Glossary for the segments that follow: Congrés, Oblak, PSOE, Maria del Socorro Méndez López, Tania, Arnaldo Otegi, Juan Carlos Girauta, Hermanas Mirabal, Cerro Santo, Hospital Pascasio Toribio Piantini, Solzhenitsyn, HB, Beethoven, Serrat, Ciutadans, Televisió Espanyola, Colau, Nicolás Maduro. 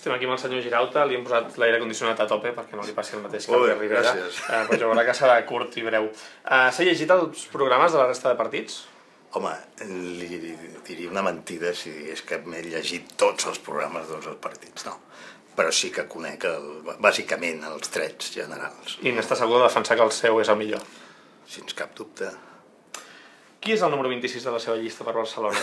Estem aquí amb el senyor Girauta, li hem posat l'aire condicionat a tope perquè no li passi el mateix que el de Ribera. Però jo crec que serà curt i breu. S'ha llegit els programes de la resta de partits? Home, li diria una mentida si és que m'he llegit tots els programes de tots els partits, no. Però sí que conec bàsicament els trets generals. I n'està segur de defensar que el seu és el millor? Sense cap dubte. Qui és el número 26 de la seva llista per Barcelona?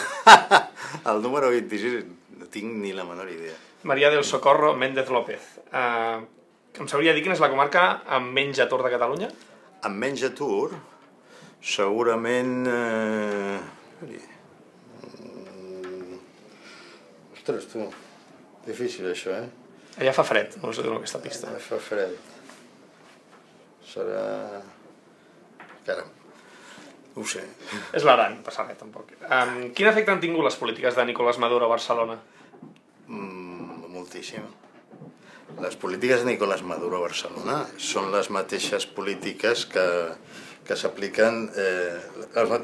El número 26 no tinc ni la menor idea. Maria del Socorro Méndez López. Em sabria dir quina és la comarca amb menys atur de Catalunya? Amb menys atur? Segurament... Ostres, tu... Difícil, això, eh? Allà fa fred, no us dono aquesta pista. Allà fa fred. Serà... Caram. No ho sé. És l'Aran, no passa res, tampoc. Quin efecte han tingut les polítiques de Nicolás Maduro a Barcelona? Moltíssim. Les polítiques de Nicolás Maduro a Barcelona són les mateixes polítiques que s'apliquen...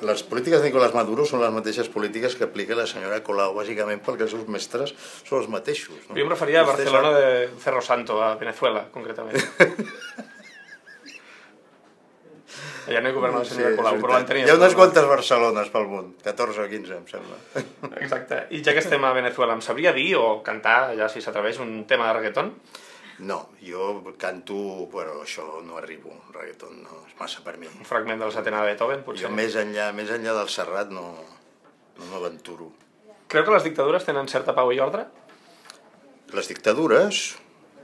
Les polítiques de Nicolás Maduro són les mateixes polítiques que aplica la senyora Colau, bàsicament perquè els seus mestres són els mateixos. Jo em referia a Barcelona de Cerro Santo, a Venezuela, concretament. Allà no hi governa la senyora Colau, però l'entenia. Hi ha unes quantes Barcelones pel món, 14 o 15, em sembla. Exacte. I ja que estem a Venezuela, em sabria dir o cantar, allà si s'atreveix, un tema de reggaeton? No, jo canto, però això no arribo, reggaeton no és massa per mi. Un fragment de la setena de Beethoven, potser? Jo més enllà del Serrat no m'aventuro. Creu que les dictadures tenen certa pau i ordre? Les dictadures...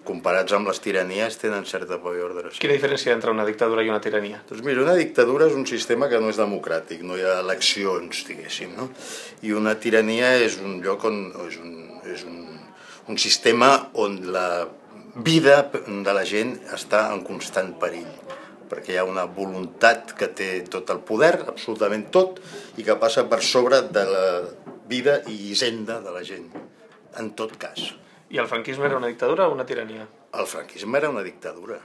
comparats amb les tiranies, tenen certa por i ordre. Quina diferència entre una dictadura i una tirania? Doncs mira, una dictadura és un sistema que no és democràtic, no hi ha eleccions, diguéssim, no? I una tirania és un lloc on... és un sistema on la vida de la gent està en constant perill, perquè hi ha una voluntat que té tot el poder, absolutament tot, i que passa per sobre de la vida i hisenda de la gent, en tot cas. I el franquisme era una dictadura o una tirania? El franquisme era una dictadura.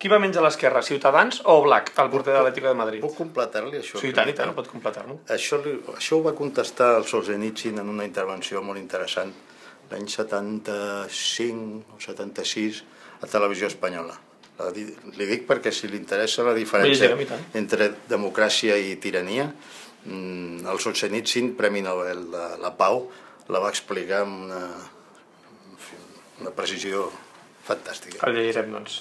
Qui va menys a l'esquerra, Ciutadans o Oblak, el porter de l'Atlético de Madrid? Puc completar-li això? Sí, i tant, pot completar-lo. Això ho va contestar el Solzhenitsyn en una intervenció molt interessant l'any 75 o 76 a Televisió Espanyola. Li dic perquè si li interessa la diferència entre democràcia i tirania, el Solzhenitsyn, Premi Nobel de la Pau, la va explicar amb una precisió fantàstica. El llegirem, doncs.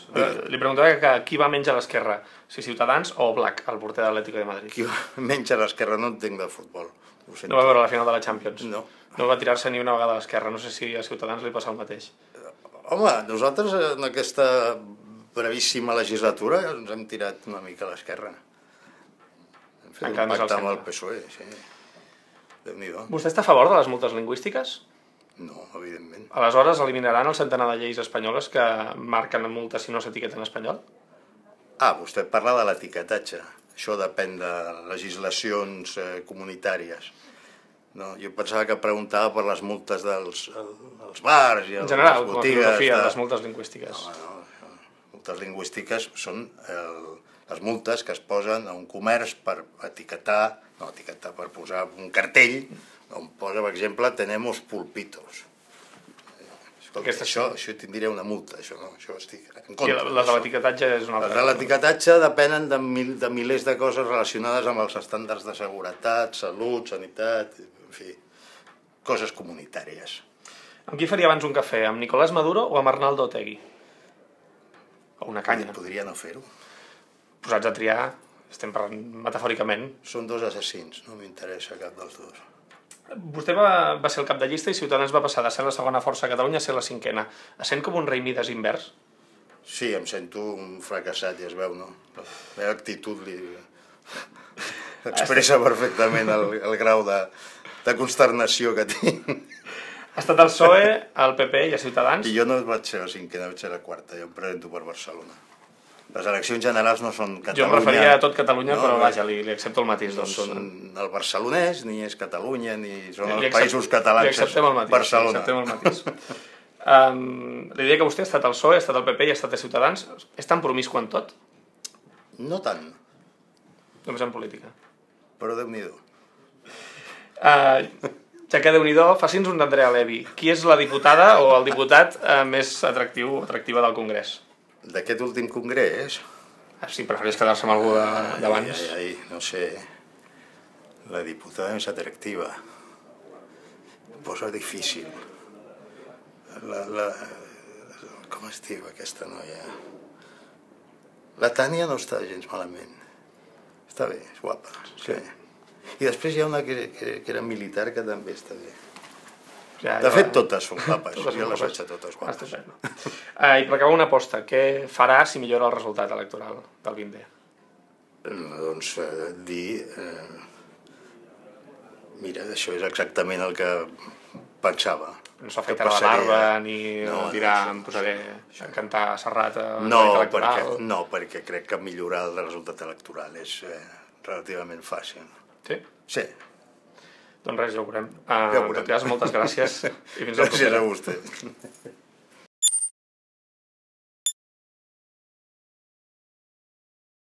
Li preguntava qui va menys a l'esquerra, si Ciutadans o Oblak, el porter de l'Atlético de Madrid. Qui va menys a l'esquerra, no entenc de futbol. No va veure la final de la Champions? No. No va tirar-se ni una vegada a l'esquerra, no sé si a Ciutadans li passa el mateix. Home, nosaltres en aquesta brevíssima legislatura ens hem tirat una mica a l'esquerra. Hem fet un pacte amb el PSOE, sí. Vostè està a favor de les multes lingüístiques? No, evidentment. Aleshores eliminaran el centenar de lleis espanyoles que marquen la multa si no s'etiqueta en espanyol? Ah, vostè parla de l'etiquetatge. Això depèn de legislacions comunitàries. Jo pensava que preguntava per les multes dels bars i les botigues... En general, com a filosofia, les multes lingüístiques. No, no, les multes lingüístiques són les multes que es posen a un comerç per etiquetar, no etiquetar, per posar un cartell on posa, per exemple, tenemos pulpitos. Això tindria una multa, això no, això estic en contra. I les de l'etiquetatge és una altra cosa? Les de l'etiquetatge depenen de milers de coses relacionades amb els estàndards de seguretat, salut, sanitat, en fi, coses comunitàries. Amb qui faria abans un cafè, amb Nicolás Maduro o amb Arnaldo Otegi? O una canya? Podria no fer-ho. Posats a triar, estem parlant metafòricament. Són dos assassins, no m'interessa cap dels dos. Vostè va ser el cap de llista i Ciutadans va passar de ser la segona força a Catalunya a ser la cinquena. Es sent com un rei Mides invers? Sí, em sento un fracassat, ja es veu, no? La meva actitud li expressa perfectament el grau de consternació que tinc. Ha estat al PSOE, al PP i a Ciutadans? I jo no vaig ser la cinquena, vaig ser la quarta. Jo em presento per Barcelona. Les eleccions generals no són Catalunya... Jo em referia a tot Catalunya, però vaja, li accepto el matís. No són el barcelonès, ni és Catalunya, ni són els països catalans. Li acceptem el matís. Barcelona. Li diria que vostè ha estat al PSOE, ha estat al PP i ha estat a Ciutadans. És tan promiscu en tot? No tant. Només en política. Però Déu-n'hi-do. ja que Déu-n'hi-do, faci'ns un d'Andrea Levy. Qui és la diputada o el diputat més atractiu o atractiva del Congrés? D'aquest últim Congrés? Si preferís quedar-se amb algú d'abans. No sé, la diputada més atractiva. Em posa difícil. Com es diu aquesta noia? La Tania no està gens malament. Està bé, és guapa. I després hi ha una que era militar que també està bé. De fet, totes són guapes. Jo les veig a totes guapes. I per acabar, una aposta. Què farà si millora el resultat electoral del 20D? Doncs dir... Mira, això és exactament el que pensava. No s'afectarà la barba ni tirar, em posaré a cantar Serrat a l'electoral? No, perquè crec que millorar el resultat electoral és relativament fàcil. Sí? Sí. Doncs res, ja ho veurem. En tot cas, moltes gràcies. Gràcies a vostè.